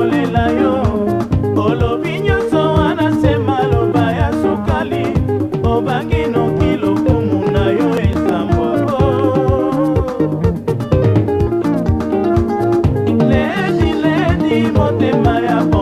Lady, Lady, Montemaya.